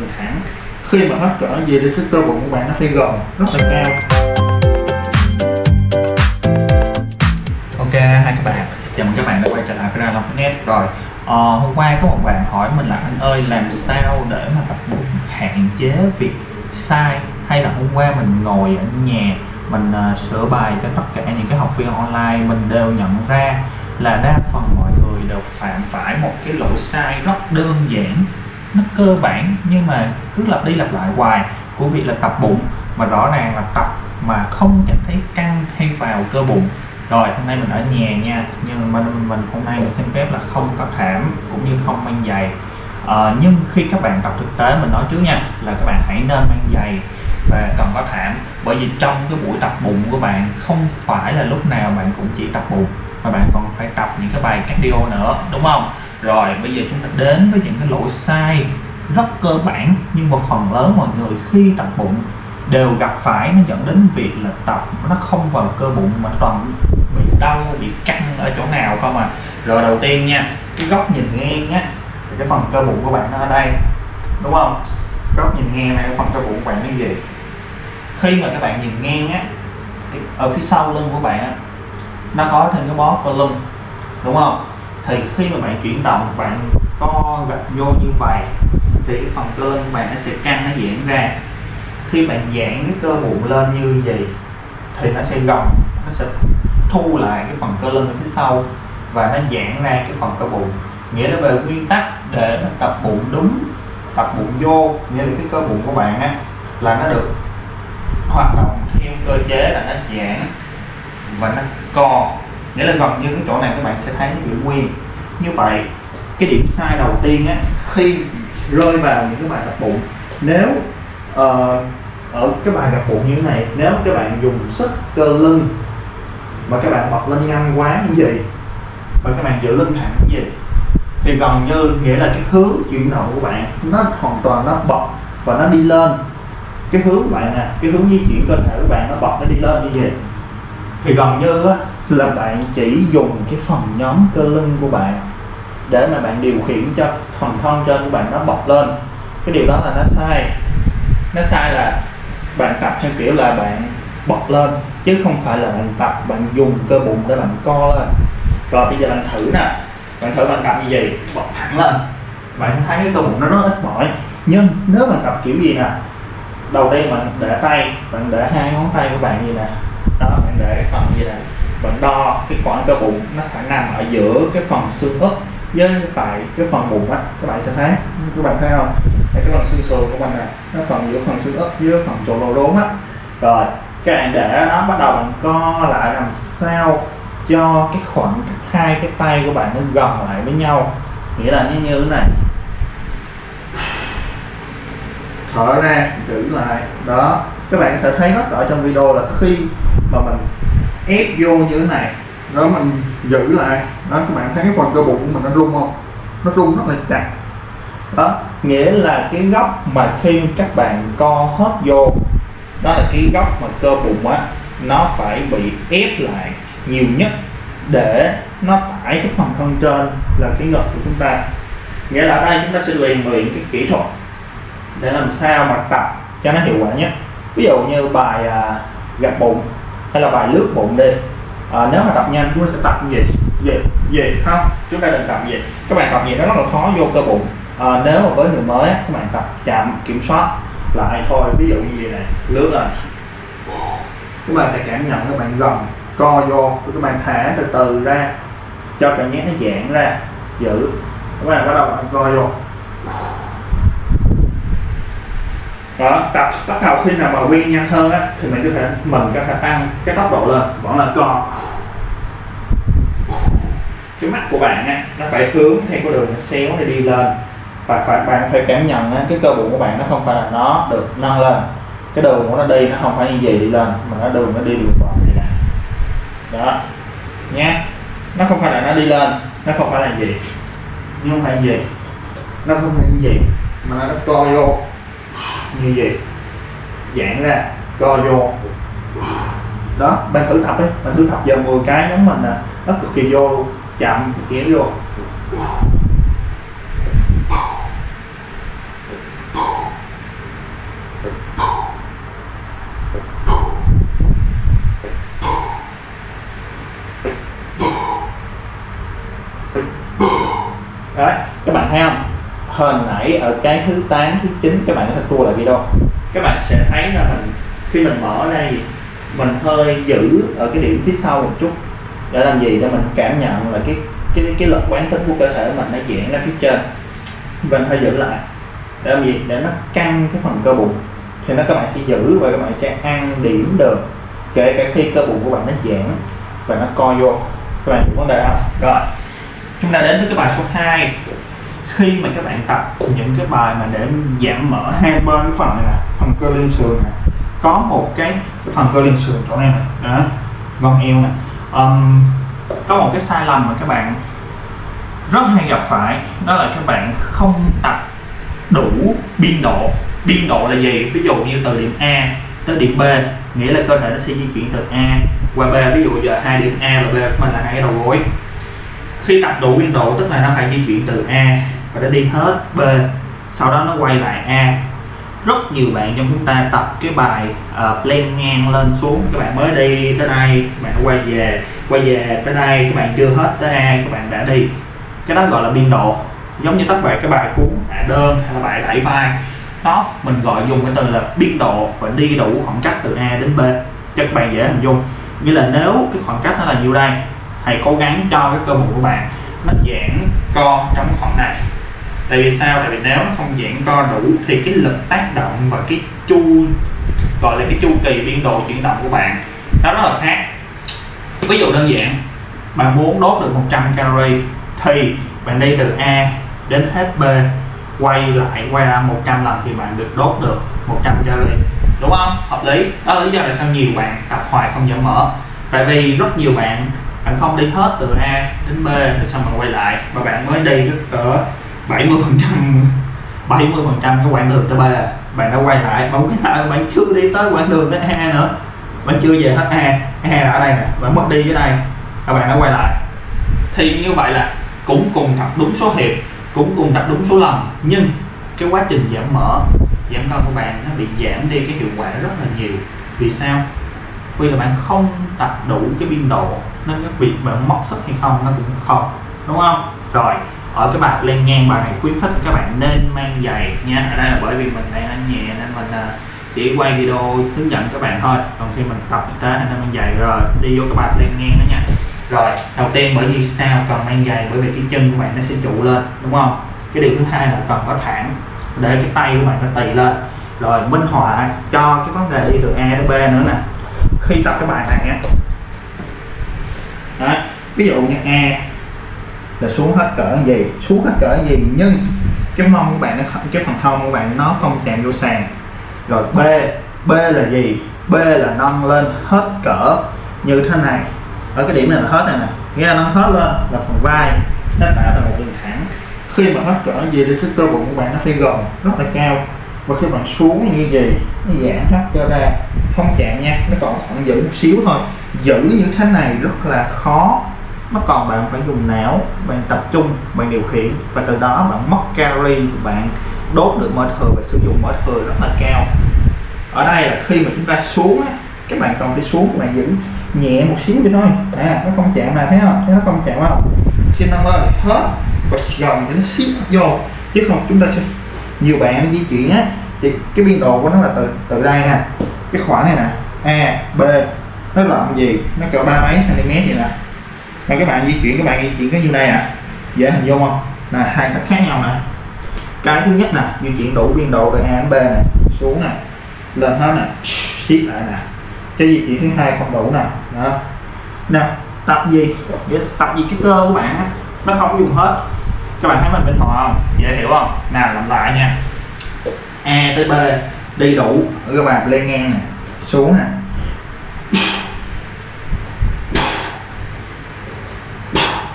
đường thẳng. Khi mà nó trở về thì cái cơ bụng của bạn nó phải gồng rất là cao. Ok, hai các bạn, chào mừng các bạn đã quay trở lại Ryan Long Fitness rồi. Hôm qua có một bạn hỏi mình là anh ơi làm sao để mà tập bụng hạn chế việc sai, hay là hôm qua mình ngồi ở nhà mình sửa bài cho tất cả những cái học viên online, mình đều nhận ra là đa phần mọi người đều phạm phải một cái lỗi sai rất đơn giản, nó cơ bản nhưng mà cứ lặp đi lặp lại hoài của việc là tập bụng, mà rõ ràng là tập mà không cảm thấy căng hay vào cơ bụng. Rồi hôm nay mình ở nhà nha, nhưng mà mình hôm nay mình xin phép là không có thảm cũng như không mang giày. Nhưng khi các bạn tập thực tế, mình nói trước nha, là các bạn hãy nên mang giày và cần có thảm, bởi vì trong cái buổi tập bụng của bạn không phải là lúc nào bạn cũng chỉ tập bụng mà bạn còn phải tập những cái bài cardio nữa, đúng không? Rồi bây giờ chúng ta đến với những cái lỗi sai rất cơ bản nhưng mà phần lớn mọi người khi tập bụng đều gặp phải, nó dẫn đến việc là tập nó không vào cơ bụng mà toàn bị đau, bị căng ở chỗ nào không à. Rồi đầu tiên nha, cái góc nhìn ngang á, cái phần cơ bụng của bạn nó ở đây, đúng không? Góc nhìn ngang này, cái phần cơ bụng của bạn nó gì? Khi mà các bạn nhìn ngang á, ở phía sau lưng của bạn á, nó có thêm cái bó cơ lưng, đúng không? Thì khi mà bạn chuyển động, bạn co gập vô như vậy thì cái phần cơ lưng của bạn nó sẽ căng, nó giãn ra. Khi bạn giãn cái cơ bụng lên như vậy thì nó sẽ gồng, nó sẽ thu lại cái phần cơ lưng ở phía sau và nó giãn ra cái phần cơ bụng. Nghĩa là về nguyên tắc để nó tập bụng đúng, tập bụng vô, nghĩa là cái cơ bụng của bạn á, là nó được hoạt động theo cơ chế là nó giãn và nó co, nghĩa là gần như cái chỗ này các bạn sẽ thấy giữ nguyên. Như vậy cái điểm sai đầu tiên á, khi rơi vào những cái bài tập bụng, nếu ở cái bài tập bụng như thế này, nếu các bạn dùng sức cơ lưng mà các bạn bật lên nhanh quá như vậy và các bạn giữ lưng thẳng như vậy thì gần như nghĩa là cái hướng chuyển động của bạn nó hoàn toàn nó bật và nó đi lên, cái hướng của bạn nè, cái hướng di chuyển cơ thể của bạn nó bật nó đi lên như vậy thì gần như á, là bạn chỉ dùng cái phần nhóm cơ lưng của bạn để mà bạn điều khiển cho phần thân trên của bạn nó bật lên. Cái điều đó là nó sai. Nó sai là bạn tập theo kiểu là bạn bật lên chứ không phải là bạn tập bạn dùng cơ bụng để bạn co lên. Rồi bây giờ bạn thử nè, bạn thử bạn tập như gì, bật thẳng lên, bạn thấy cái cơ bụng nó rất ít mỏi. Nhưng nếu bạn tập kiểu gì nè, đầu tiên bạn để tay, bạn để hai ngón tay của bạn như nè, đó, bạn để phần gì nè, bạn đo cái khoảng cơ bụng nó phải nằm ở giữa cái phần xương ức với tại cái phần bụng á, các bạn sẽ thấy, các bạn thấy không? Đây, cái phần xương sườn của mình nè, nó phần giữa phần xương ức với phần chỗ lỗ đốn á. Rồi các bạn để nó bắt đầu bạn co lại làm sao cho cái khoảng cách hai cái tay của bạn nó gần lại với nhau, nghĩa là như thế này, thở ra giữ lại đó. Các bạn sẽ thấy rất rõ trong video là khi mà mình ép vô như thế này đó, mình giữ lại đó, các bạn thấy cái phần cơ bụng của mình nó rung không, nó rung rất là chặt đó, nghĩa là cái góc mà khi các bạn co hết vô đó là cái góc mà cơ bụng á nó phải bị ép lại nhiều nhất để nó tải cái phần thân trên là cái ngực của chúng ta. Nghĩa là ở đây chúng ta sẽ luyện luyện cái kỹ thuật để làm sao mà tập cho nó hiệu quả nhất. Ví dụ như bài gập bụng hay là bài lướt bụng đi. Nếu mà tập nhanh chúng ta sẽ tập gì? Không, chúng ta đừng tập gì. Các bạn tập gì đó rất là khó vô cơ bụng. Nếu mà với người mới các bạn tập chậm, kiểm soát lại thôi. Ví dụ như vậy này, lướt lên, các bạn phải cảm nhận các bạn gồng co vô, các bạn thả từ từ ra cho cảm giác nó giãn ra, giữ, các bạn bắt đầu bạn co vô đó. Tập bắt đầu khi nào mà quen nhanh hơn á thì mình có thể tăng cái tốc độ lên, vẫn là co. Cái mắt của bạn á, nó phải hướng theo cái đường nó xéo để đi lên và bạn phải cảm nhận á, cái cơ bụng của bạn nó không phải là nó được nâng lên, cái đường của nó đi nó không phải như vậy đi lên mà cái đường nó đi ngược lại này nè đó nha. Nó không phải là nó đi lên, nó không phải là gì, nó không phải là gì, nó không phải như vậy mà nó co vô như vậy, giãn ra, co vô đó. Bạn thử tập đi, bạn thử tập giờ 10 cái giống mình nè, nó cực kỳ vô, chậm kéo vô hồi nãy ở cái thứ 8, thứ 9 các bạn có thể tua lại video. Các bạn sẽ thấy là mình khi mình bỏ ở đây mình hơi giữ ở cái điểm phía sau một chút. Để làm gì? Để mình cảm nhận là cái lực quán tính của cơ thể mình nó diễn ra phía trên. Mình hơi giữ lại. Để làm gì? Để nó căng cái phần cơ bụng. Thì nó các bạn sẽ giữ và các bạn sẽ ăn điểm được. Kể cả khi cơ bụng của bạn nó giãn và nó co vô. Các bạn hiểu vấn đề không? Rồi, chúng ta đến với cái bài số 2. Khi mà các bạn tập những cái bài mà để giảm mỡ hai bên phần này nè, phần cơ liên sườn này, có một cái phần cơ liên sườn chỗ này nè, đó, gòn eo nè, có một cái sai lầm mà các bạn rất hay gặp phải, đó là các bạn không tập đủ biên độ. Biên độ là gì? Ví dụ như từ điểm A tới điểm B, nghĩa là cơ thể nó sẽ di chuyển từ A qua B. Ví dụ giờ hai điểm A và B của mình là hai cái đầu gối. Khi tập đủ biên độ tức là nó phải di chuyển từ A và nó đi hết B, sau đó nó quay lại A. Rất nhiều bạn trong chúng ta tập cái bài plan ngang lên xuống, các bạn mới đi tới đây, các bạn quay về tới đây, các bạn chưa hết tới A, các bạn đã đi. Cái đó gọi là biên độ. Giống như tất cả cái bài cuốn hạ đơn hay là bài đẩy vai, nó mình gọi dùng cái từ là biên độ và đi đủ khoảng cách từ A đến B cho các bạn dễ hình dung. Như là nếu cái khoảng cách nó là nhiêu đây, hãy cố gắng cho cái cơ bụng của bạn nó giãn co trong khoảng này. Tại vì sao? Tại vì nếu nó không giãn co đủ thì cái lực tác động và cái chu kỳ biên độ chuyển động của bạn nó rất là khác. Ví dụ đơn giản, bạn muốn đốt được 100 calorie thì bạn đi từ A đến hết B, quay lại qua 100 lần thì bạn được đốt được 100 calorie, đúng không? Hợp lý. Đó là lý do tại sao nhiều bạn tập hoài không giảm mỡ. Tại vì rất nhiều bạn không đi hết từ A đến B rồi xong bạn quay lại, mà bạn mới đi cỡ 70% cái quãng đường tới B, bạn đã quay lại, bạn chưa đi tới quãng đường tới A nữa, bạn chưa về hết A, A là ở đây nè, bạn mất đi dưới đây và bạn đã quay lại. Thì như vậy là cũng cùng tập đúng số hiệp, cũng cùng tập đúng số lần, nhưng cái quá trình giảm mỡ, giảm cân của bạn nó bị giảm đi cái hiệu quả rất là nhiều. Vì sao? Vì là bạn không tập đủ cái biên độ, nên cái việc bạn mất sức hay không nó cũng không, đúng không? Rồi, ở cái bài lên ngang, bài này khuyến khích các bạn nên mang giày nha. Ở đây là bởi vì mình đang ăn nhẹ nên mình chỉ quay video hướng dẫn các bạn thôi, còn khi mình tập thực tế nên mang giày. Rồi đi vô cái bài lên ngang đó nha. Rồi, đầu tiên bởi vì sao cần mang giày? Bởi vì cái chân của bạn nó sẽ trụ lên, đúng không? Cái điều thứ hai là cần có thẳng để cái tay của bạn nó tì lên. Rồi minh họa cho cái vấn đề đi từ A đến B nữa nè. Khi tập cái bài này á, ví dụ như A là xuống hết cỡ gì, nhưng cái mông của bạn, cái phần hông của bạn nó không chạm vô sàn. Rồi B là gì? B là nâng lên hết cỡ như thế này, ở cái điểm này là hết này nè, nghe là nâng hết lên là phần vai nó tạo ra một đường thẳng. Khi mà hết cỡ gì thì cái cơ bụng của bạn nó phải gồng rất là cao, và khi bạn xuống như gì nó giãn hết cơ ra, không chạm nha, nó còn khoảng giữ một xíu thôi. Giữ như thế này rất là khó, nó còn bạn phải dùng não, bạn tập trung, bạn điều khiển, và từ đó bạn mất calorie, bạn đốt được mỡ thừa và sử dụng mỡ thừa rất là cao. Ở đây là khi mà chúng ta xuống á, các bạn còn phải xuống, các bạn giữ nhẹ một xíu vậy thôi, nó không chạm này, thấy không? Thấy nó không chạm không? Khi nâng lên hết và gồng nó siết vô, chứ không chúng ta sẽ nhiều bạn nó di chuyển á, thì cái biên độ của nó là từ đây nè, cái khoảng này nè, A, B, nó làm gì? Nó cỡ 30 mấy cm vậy nè. Mà các bạn di chuyển cái như này à, dễ hình dung không? Là hai cách khác nhau nè. Cái thứ nhất nè, di chuyển đủ biên độ từ A đến B nè, xuống nè, lên hết nè, siết lại nè. Cái di chuyển thứ hai không đủ nè, đó. Nè, tập gì cái cơ của bạn nó không dùng hết. Các bạn thấy mình bình hòa không? Dễ hiểu không? Nào làm lại nha. A tới B đi đủ ở các bạn lên ngang nè, xuống nè.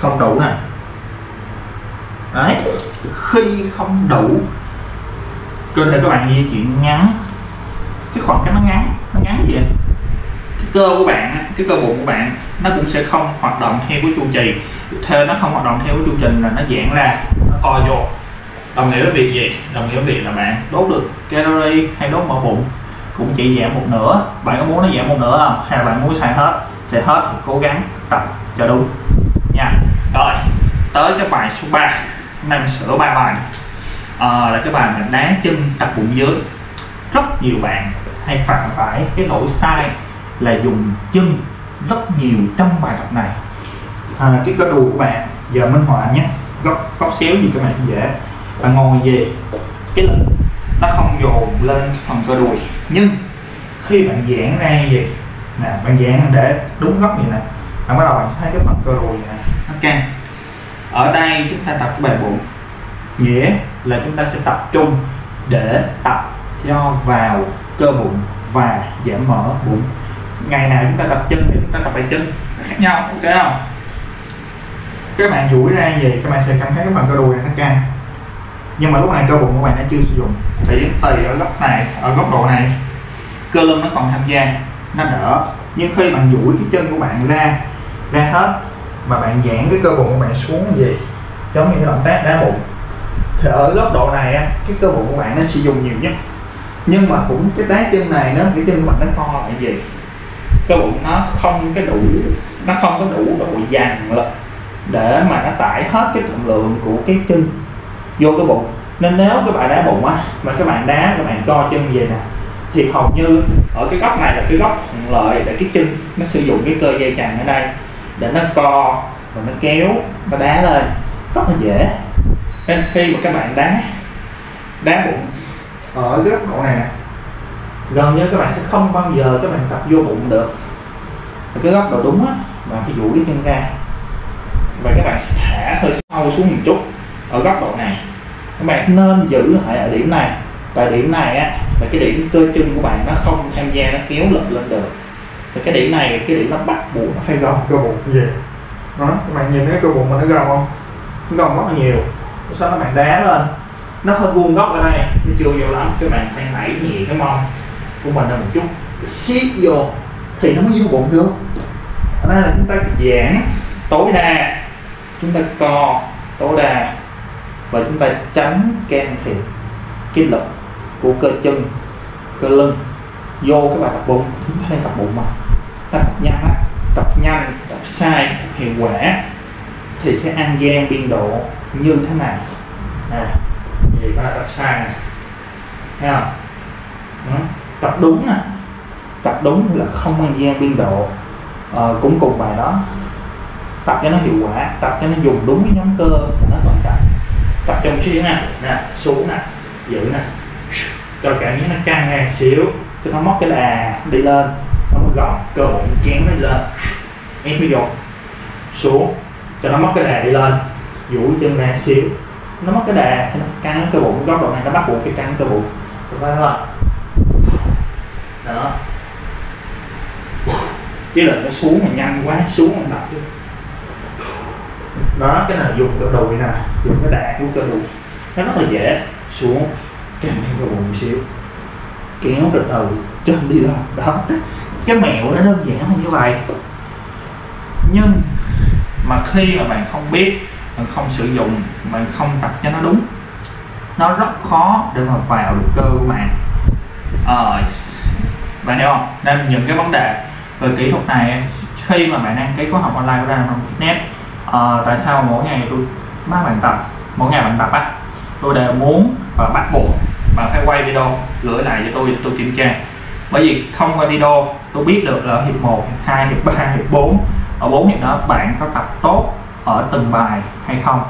Không đủ nè. Đấy, khi không đủ cơ thể các bạn di chuyển ngắn, cái khoảng cách nó ngắn gì vậy? Cái cơ của bạn, cái cơ bụng của bạn nó cũng sẽ không hoạt động theo cái chu kỳ, là nó giãn ra, nó co vô. Đồng nghĩa với việc gì? Đồng nghĩa với việc là bạn đốt được calorie hay đốt mỡ bụng cũng chỉ giảm một nửa. Bạn có muốn nó giảm một nửa không? Hay là bạn muốn xài hết thì cố gắng tập cho đúng nha. Rồi, tới cái bài số 3. Mình sửa 3 bài. là cái bài mà đá chân tập bụng dưới. Rất nhiều bạn hay phạm phải cái lỗi sai là dùng chân rất nhiều trong bài tập này. Cái cơ đùi của bạn, giờ minh họa nhé, góc xéo gì các bạn dễ. Bạn ngồi về cái lực nó không dồn lên phần cơ đùi, nhưng khi bạn giãn ra vậy nè, bạn giãn để đúng góc vậy nè, bạn bắt đầu bạn thấy cái phần cơ đùi này nó căng. Ở đây chúng ta tập cái bài bụng, nghĩa là chúng ta sẽ tập trung để tập cho vào cơ bụng và giảm mỡ bụng. Ngày nào chúng ta tập chân thì chúng ta tập bài chân, khác nhau, ok không? Các bạn duỗi ra vậy, các bạn sẽ cảm thấy cái phần cơ đùi này nó căng, nhưng mà lúc này cơ bụng của bạn nó chưa sử dụng, thì tùy ở góc này, ở góc độ này cơ lưng nó còn tham gia, nó đỡ. Nhưng khi bạn duỗi cái chân của bạn ra hết mà bạn giãn cái cơ bụng của bạn xuống gì, giống như cái động tác đá bụng, thì ở góc độ này cái cơ bụng của bạn nó sử dụng nhiều nhất. Nhưng mà cũng cái đá chân này nó, cái chân của bạn nó co lại gì, cơ bụng nó không cái đủ, nó không có đủ độ dàn lực để mà nó tải hết cái trọng lượng của cái chân vô cái bụng. Nên nếu các bạn đá bụng mà các bạn đá, các bạn co chân về nè, thì hầu như ở cái góc này là cái góc thuận lợi để cái chân nó sử dụng cái cơ dây chằng ở đây để nó co và nó kéo, nó đá lên rất là dễ. Nên khi mà các bạn đá bụng ở cái góc độ này nè, gần như các bạn sẽ không bao giờ các bạn tập vô bụng được. Ở cái góc độ đúng bạn phải duỗi cái chân ra và các bạn sẽ thả hơi sâu xuống một chút. Ở góc độ này các bạn nên giữ lại ở điểm này, tại điểm này là cái điểm cơ chân của bạn nó không tham gia, nó kéo lực lên được. Thì cái điểm này, cái điểm nó bắt buộc nó phải gồng cơ bụng gì đó. Các bạn nhìn cái cơ bụng mà nó gồng không, nó gồng rất là nhiều. Sau đó các bạn đá lên, nó hơi vuông góc ở đây, nó chưa vô lắm, các bạn phải nảy nhẹ cái mông của mình ra một chút, siết vô thì nó mới vô bụng được. Ở đây là chúng ta giãn tối đa, chúng ta co tối đa và chúng ta tránh can thiệp cái lực của cơ chân, cơ lưng vô cái bài tập bụng. Chúng ta đang tập bụng mà tập nhanh tập sai, tập hiệu quả thì sẽ ăn gian biên độ như thế này nè. Vậy các bạn tập sai nè, thấy không? Tập đúng tập đúng là không ăn gian biên độ. Cũng cùng bài đó, tập cho nó hiệu quả, tập cho nó dùng đúng cái nhóm cơ nó còn tập. Tập trong xuyên nè, xuống nè, giữ nè, cho cảm giác nó căng ngang xíu, cho nó móc cái là đi lên, xong rồi gọn cơ bụng chén nó lên, em mới dồn xuống, cho nó móc cái đà đi lên, duỗi chân ra xíu, nó móc cái đà thì nó căng cơ bụng. Góc độ này nó bắt buộc phải căng cơ bụng, xong rồi nó lên, đó, cái lực nó xuống mà nhanh quá, xuống mà đập luôn. Đó, cái này dùng cơ đùi nè, dùng cái đà của cơ đùi, nó rất là dễ. Xuống, cái này cơ bụng một xíu, kéo từ từ chân đi lên, đó. Cái mẹo nó đơn giản là như vậy. Nhưng mà khi mà bạn không biết, bạn không sử dụng, bạn không tập cho nó đúng, nó rất khó để mà vào được cơ của bạn. Bạn hiểu không? Nên những cái vấn đề về kỹ thuật này, khi mà bạn đăng ký khóa học online của Ryan Long Fitness, tại sao mỗi ngày tôi bắt bạn tập, mỗi ngày bạn tập tôi đều muốn và bắt buộc bạn phải quay video gửi lại cho tôi để tôi kiểm tra. Bởi vì thông qua video tôi biết được là hiệp 1, hiệp 2, hiệp 3, hiệp 4, ở 4 hiệp đó bạn có tập tốt ở từng bài hay không.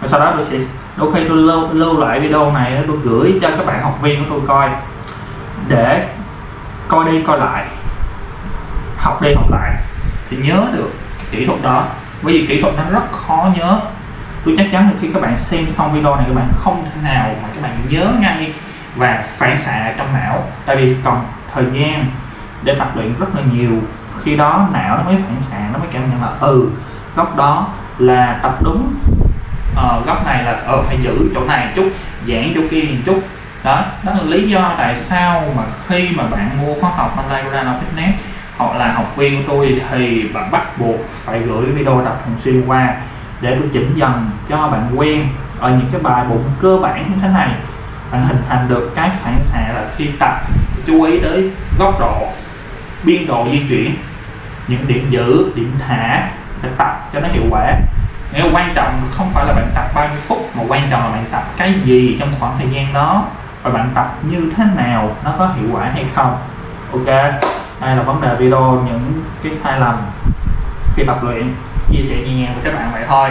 Và sau đó tôi sẽ đôi khi tôi lưu lại video này, tôi gửi cho các bạn học viên của tôi coi để coi đi coi lại, học đi học lại thì nhớ được kỹ thuật đó. Bởi vì kỹ thuật nó rất khó nhớ. Tôi chắc chắn là khi các bạn xem xong video này, các bạn không thể nào mà các bạn nhớ ngay và phản xạ trong não. Tại vì còn thời gian để tập luyện rất là nhiều, khi đó não nó mới phản xạ, nó mới cảm nhận là góc đó là tập đúng, góc này là phải giữ chỗ này chút, giãn chỗ kia một chút. Đó là lý do tại sao mà khi mà bạn mua khóa học online của Ryan Long Fitness hoặc là học viên của tôi thì bạn bắt buộc phải gửi video tập thường xuyên qua để tôi chỉnh dần cho bạn quen ở những cái bài bụng cơ bản như thế này. Bạn hình thành được cái phản xạ là khi tập chú ý tới góc độ, biên độ di chuyển, những điểm giữ, điểm thả để tập cho nó hiệu quả. Nếu quan trọng không phải là bạn tập bao nhiêu phút, mà quan trọng là bạn tập cái gì trong khoảng thời gian đó, và bạn tập như thế nào, nó có hiệu quả hay không. Ok, đây là vấn đề video những cái sai lầm khi tập luyện, chia sẻ nhẹ nhàng với các bạn vậy thôi.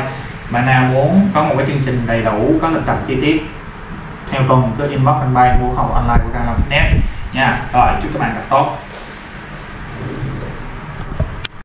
Bạn nào muốn có một cái chương trình đầy đủ, có lịch tập chi tiết theo tuần, cứ inbox fanpage mua học online của Ryan Long Fitness nha. Rồi, chúc các bạn tập tốt.